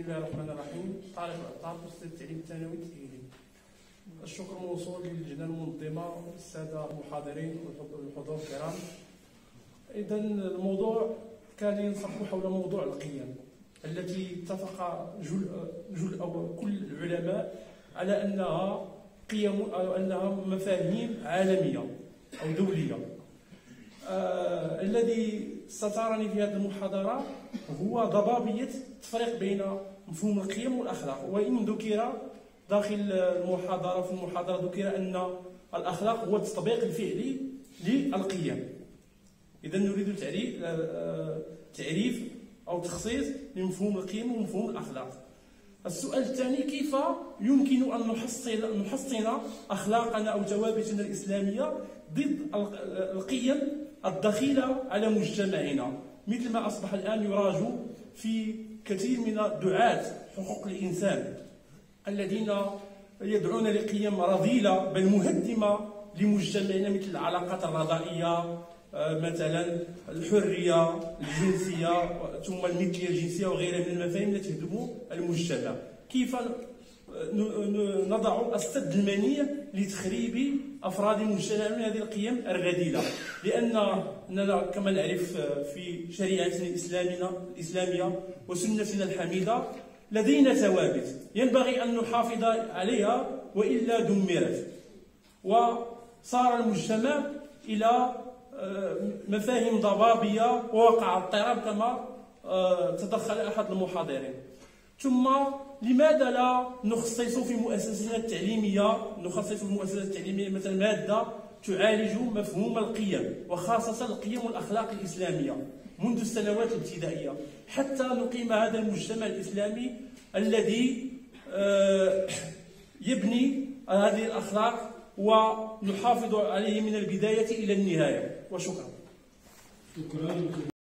الله الرحمن الرحيم. طالب أستاذ التعليم الثانوي التقيلي. الشكر موصول للجنة المنظمة والسادة المحاضرين والحضور الكرام. إذا الموضوع كان ينصب حول موضوع القيم التي اتفق كل العلماء على أنها قيم أو أنها مفاهيم عالمية أو دولية. الذي سترني في هذه المحاضرة هو ضبابية التفريق بين مفهوم القيم والأخلاق، وإن ذكر داخل المحاضرة في المحاضرة ذكر أن الأخلاق هو التطبيق الفعلي للقيم. إذا نريد تعريف أو تخصيص لمفهوم القيم ومفهوم الأخلاق. السؤال الثاني: كيف يمكن أن نحصن أخلاقنا أو ثوابتنا الإسلامية ضد القيم الدخيلة على مجتمعنا، مثل ما أصبح الآن يراج في كثير من دعاة حقوق الإنسان الذين يدعون لقيم رذيلة بل مهدمة لمجتمعنا، مثل العلاقات الرضائية، مثلا الحرية الجنسية ثم المثلية الجنسية وغيرها من المفاهيم التي تهدم المجتمع. كيف نضع السد المنيع لتخريب أفراد المجتمع من هذه القيم الرذيلة؟ لأننا كما نعرف في شريعتنا الإسلامية وسنتنا الحميدة لدينا ثوابت ينبغي أن نحافظ عليها، وإلا دمرت وصار المجتمع إلى مفاهيم ضبابية ووقع اضطراب كما تدخل أحد المحاضرين. ثم لماذا لا نخصص في مؤسساتنا التعليمية مثلا مادة تعالج مفهوم القيم، وخاصة القيم والأخلاق الإسلامية منذ السنوات الابتدائية، حتى نقيم هذا المجتمع الإسلامي الذي يبني هذه الأخلاق ونحافظ عليه من البداية إلى النهاية. وشكرا.